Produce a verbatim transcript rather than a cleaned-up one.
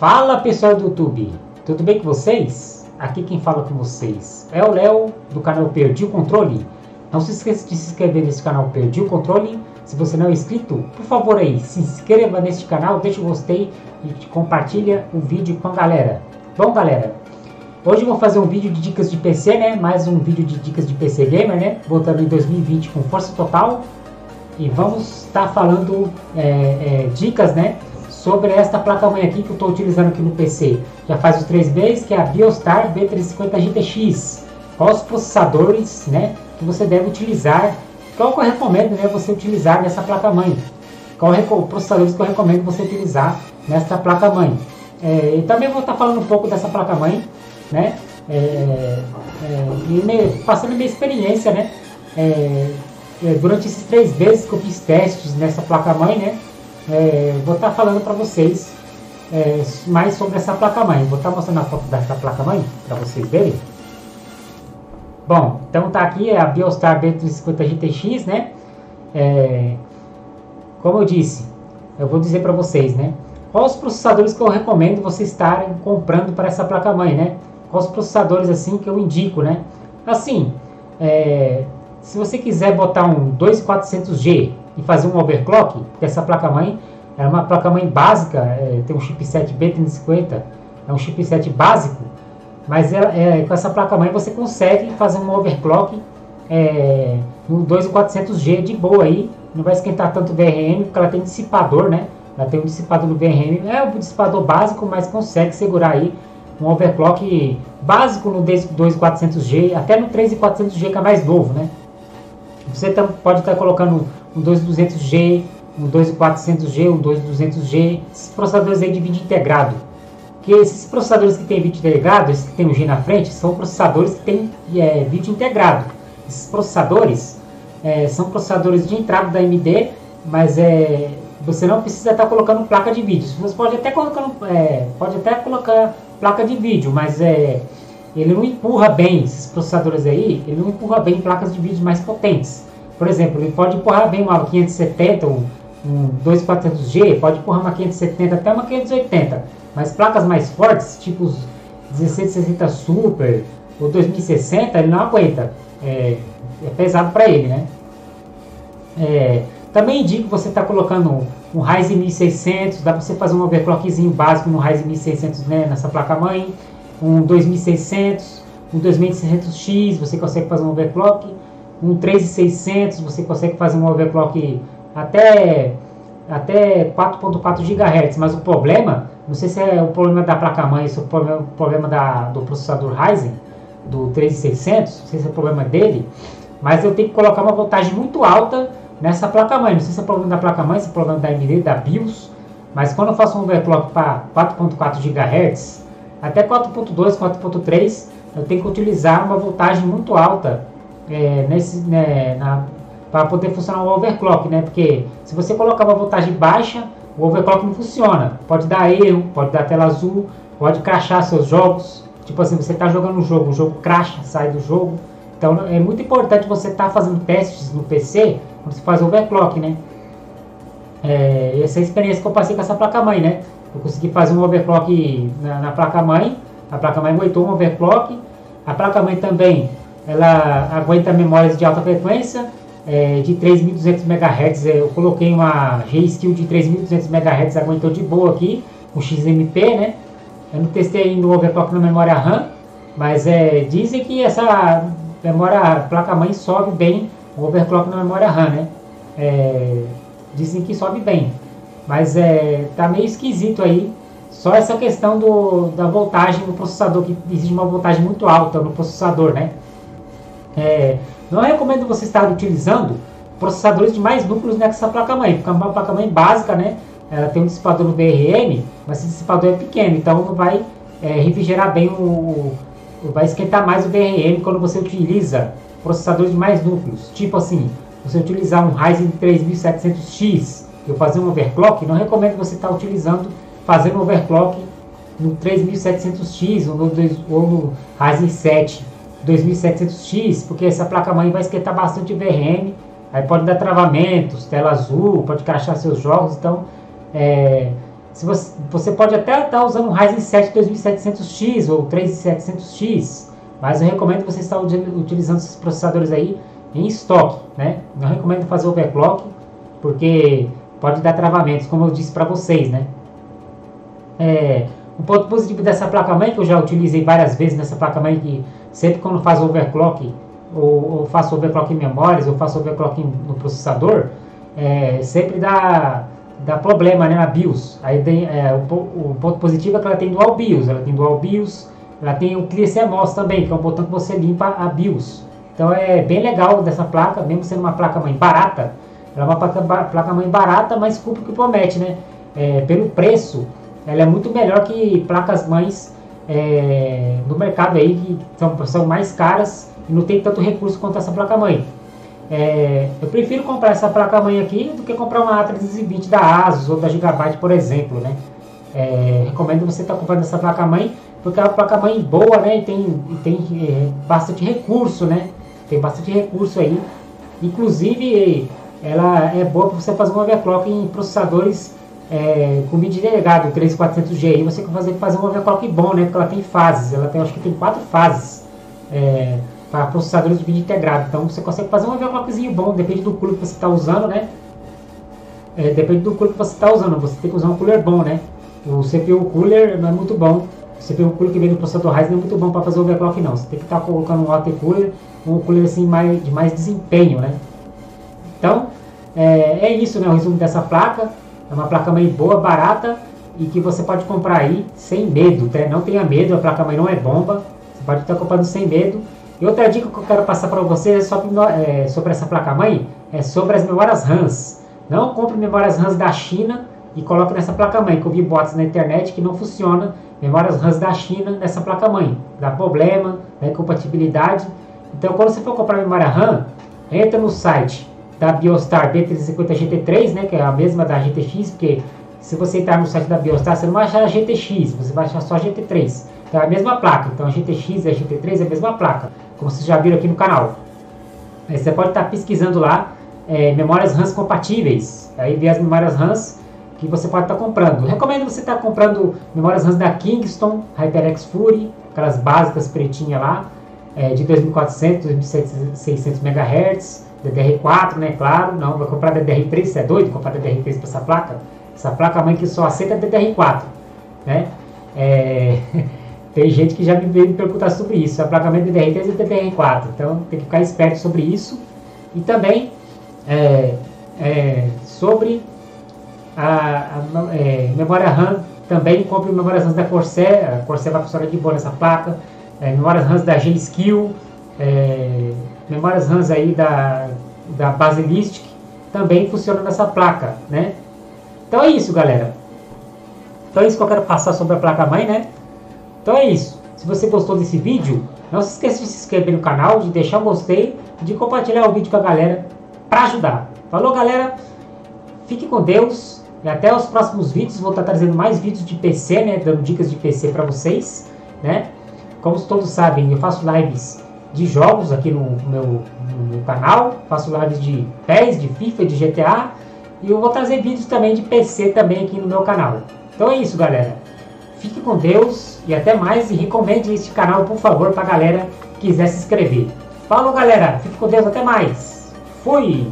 Fala pessoal do YouTube, tudo bem com vocês? Aqui quem fala com vocês é o Léo do canal Perdi o Controle. Não se esqueça de se inscrever nesse canal Perdi o Controle. Se você não é inscrito, por favor aí, se inscreva neste canal, deixa o gostei e compartilha o vídeo com a galera. Bom galera, hoje eu vou fazer um vídeo de dicas de P C, né? Mais um vídeo de dicas de P C Gamer, né? Voltando em dois mil e vinte com força total. E vamos estar falando é, é, dicas, né, sobre esta placa-mãe aqui que eu estou utilizando aqui no P C. Já faz os três meses, que é a Biostar B trezentos e cinquenta G T X. Quais os processadores, né, que você deve utilizar? Qual que eu recomendo, né, você utilizar nessa placa-mãe? Qual os processadores que eu recomendo você utilizar nessa placa-mãe? É, e também vou estar falando um pouco dessa placa-mãe, né, é, é, e me, passando minha experiência, né, é, durante esses três meses que eu fiz testes nessa placa-mãe, né? É, vou estar tá falando para vocês é, mais sobre essa placa-mãe. Vou estar tá mostrando a foto dessa placa-mãe para vocês verem. Bom, então tá aqui a Biostar B trezentos e cinquenta G T X, né? É, como eu disse, eu vou dizer para vocês, né? Quais os processadores que eu recomendo vocês estarem comprando para essa placa-mãe, né? Quais os processadores assim que eu indico, né? Assim, é... se você quiser botar um vinte e quatrocentos G e fazer um overclock, porque essa placa-mãe é uma placa-mãe básica, é, tem um chipset B trezentos e cinquenta, é um chipset básico, mas é, é, com essa placa-mãe você consegue fazer um overclock é, no vinte e quatrocentos G de boa aí, não vai esquentar tanto o V R M, porque ela tem dissipador, né? Ela tem um dissipador no V R M, é um dissipador básico, mas consegue segurar aí um overclock básico no vinte e quatrocentos G, até no três mil e quatrocentos G que é mais novo, né? Você tá, pode estar tá colocando um vinte e duzentos G, um vinte e quatrocentos G, um vinte e duzentos G, esses processadores aí de vídeo integrado. Que esses processadores que tem vídeo integrado, esses que tem o G na frente, são processadores que tem é, vídeo integrado. Esses processadores é, são processadores de entrada da A M D, mas é, você não precisa estar tá colocando placa de vídeo. Você pode até colocar, é, pode até colocar placa de vídeo, mas é... ele não empurra bem, esses processadores aí, ele não empurra bem placas de vídeo mais potentes. Por exemplo, ele pode empurrar bem uma quinhentos e setenta, um, um vinte e quatrocentos G, pode empurrar uma quinhentos e setenta até uma quinhentos e oitenta, mas placas mais fortes, tipo os dezesseis sessenta Super ou dois mil e sessenta, ele não aguenta, é, é pesado para ele, né? É, também indico você estar tá colocando um Ryzen mil e seiscentos, dá para você fazer um overclockzinho básico no Ryzen mil e seiscentos, né, nessa placa-mãe. Um vinte e seiscentos, um vinte e seiscentos X, você consegue fazer um overclock. Um três mil e seiscentos, você consegue fazer um overclock até, até quatro ponto quatro gigahertz. Mas o problema, não sei se é o problema da placa-mãe, se é o problema, o problema da, do processador Ryzen, do três mil e seiscentos, não sei se é o problema dele, mas eu tenho que colocar uma voltagem muito alta nessa placa-mãe. Não sei se é o problema da placa-mãe, se é o problema da A M D, da BIOS, mas quando eu faço um overclock para quatro ponto quatro gigahertz, até quatro ponto dois, quatro ponto três, eu tenho que utilizar uma voltagem muito alta é, né, para poder funcionar o overclock, né? Porque se você colocar uma voltagem baixa, o overclock não funciona. Pode dar erro, pode dar tela azul, pode crashar seus jogos. Tipo assim, você está jogando um jogo, o jogo crasha, sai do jogo. Então é muito importante você estar tá fazendo testes no P C quando você faz overclock, né? É, essa é a experiência que eu passei com essa placa-mãe, né? Eu consegui fazer um overclock na, na placa-mãe, a placa-mãe aguentou um overclock, a placa-mãe também, ela aguenta memórias de alta frequência, é, de três mil e duzentos megahertz, eu coloquei uma G-Skill de três mil e duzentos megahertz, aguentou de boa aqui, o X M P, né? Eu não testei ainda o overclock na memória RAM, mas é, dizem que essa memória placa-mãe sobe bem o overclock na memória RAM, né? É, dizem que sobe bem. Mas é, tá meio esquisito aí, só essa questão do, da voltagem do processador, que existe uma voltagem muito alta no processador, né? É, não recomendo você estar utilizando processadores de mais núcleos nessa placa-mãe, porque é uma placa-mãe básica, né? Ela tem um dissipador no V R M, mas esse dissipador é pequeno, então não vai é, refrigerar bem, o, vai esquentar mais o V R M quando você utiliza processadores de mais núcleos. Tipo assim, você utilizar um Ryzen três mil e setecentos X, eu fazer um overclock, não recomendo você estar tá utilizando, fazendo um overclock no três mil e setecentos X ou no, ou no Ryzen sete dois mil e setecentos X, porque essa placa-mãe vai esquentar bastante V R M, aí pode dar travamentos, tela azul, pode crashar seus jogos, então é, Se você, você pode até estar usando um Ryzen sete dois mil e setecentos X ou três mil e setecentos X, mas eu recomendo você estar utilizando esses processadores aí em estoque, né? Não recomendo fazer overclock, porque pode dar travamentos, como eu disse para vocês, né? É, um ponto positivo dessa placa-mãe, que eu já utilizei várias vezes nessa placa-mãe, que sempre quando faz overclock, ou, ou faço overclock em memórias, ou faço overclock no processador, é, sempre dá, dá problema, né, na BIOS. Aí tem, é, o, o ponto positivo é que ela tem dual BIOS, ela tem dual BIOS, ela tem o Clear C M O S também, que é um botão que você limpa a BIOS. Então é bem legal dessa placa, mesmo sendo uma placa-mãe barata, ela é uma placa-mãe barata, mas cumpre o que promete, né? É, pelo preço, ela é muito melhor que placas-mães é, no mercado aí, que são, são mais caras e não tem tanto recurso quanto essa placa-mãe. É, eu prefiro comprar essa placa-mãe aqui do que comprar uma A trezentos e vinte da ASUS ou da Gigabyte, por exemplo, né? É, recomendo você estar tá comprando essa placa-mãe, porque é uma placa-mãe boa, né, e tem, e tem é, bastante recurso, né, tem bastante recurso aí, inclusive ela é boa para você fazer um overclock em processadores é, com vídeo delegado, três mil e quatrocentos G, aí você consegue fazer um overclock bom, né, porque ela tem fases, ela tem, acho que tem quatro fases é, para processadores de vídeo integrado, então você consegue fazer um overclockzinho bom, depende do cooler que você está usando, né, é, depende do cooler que você está usando, você tem que usar um cooler bom, né, o C P U cooler não é muito bom, você tem um cooler que vem do processador Ryzen, não é muito bom para fazer overclock não, você tem que estar tá colocando um A T cooler, um cooler assim mais, de mais desempenho, né? Então, é, é isso, né, o resumo dessa placa, é uma placa mãe boa, barata, e que você pode comprar aí sem medo, tá? Não tenha medo, a placa mãe não é bomba, você pode estar tá comprando sem medo. E outra dica que eu quero passar para vocês é sobre, é, sobre essa placa mãe, é sobre as memórias RAMs, não compre memórias RAMs da China e coloque nessa placa mãe, que eu vi bots na internet que não funciona, memórias RAMs da China nessa placa mãe, dá problema, dá incompatibilidade. Então quando você for comprar memória RAM, entra no site da Biostar B trezentos e cinquenta G T três, né, que é a mesma da G T X, porque se você entrar no site da Biostar, você não vai achar a G T X, você vai achar só a G T três, então é a mesma placa, então a G T X e a G T três é a mesma placa, como vocês já viram aqui no canal. Aí você pode estar pesquisando lá, é, memórias RAMs compatíveis, aí vê as memórias RAMs que você pode estar tá comprando. Eu recomendo você estar tá comprando memórias RAM da Kingston HyperX Fury, aquelas básicas pretinhas lá, é, de dois mil e quatrocentos, dois mil e seiscentos megahertz, D D R quatro, né, claro, não vai comprar D D R três, você é doido comprar D D R três para essa placa? Essa placa mãe que só aceita D D R quatro, né? É, tem gente que já me veio me perguntar sobre isso, a placa mãe D D R três e D D R quatro, então tem que ficar esperto sobre isso. E também é, é, sobre A, a é, memória RAM, também compre memórias RAM da Corsair, a Corsair vai funcionar de boa nessa placa, é, memórias RAM da G-Skill, é, memórias RAM aí da, da Baselistic, também funciona nessa placa, né? Então é isso, galera. Então é isso que eu quero passar sobre a placa-mãe, né? Então é isso. Se você gostou desse vídeo, não se esqueça de se inscrever no canal, de deixar o gostei, de compartilhar o vídeo com a galera, para ajudar. Falou, galera? Fique com Deus. E até os próximos vídeos, vou estar trazendo mais vídeos de P C, né, dando dicas de P C para vocês, né. Como todos sabem, eu faço lives de jogos aqui no meu, no meu canal, faço lives de P E S, de FIFA, de G T A, e eu vou trazer vídeos também de P C também aqui no meu canal. Então é isso, galera. Fique com Deus e até mais, e recomende este canal, por favor, para a galera que quiser se inscrever. Falou, galera. Fique com Deus, até mais. Fui!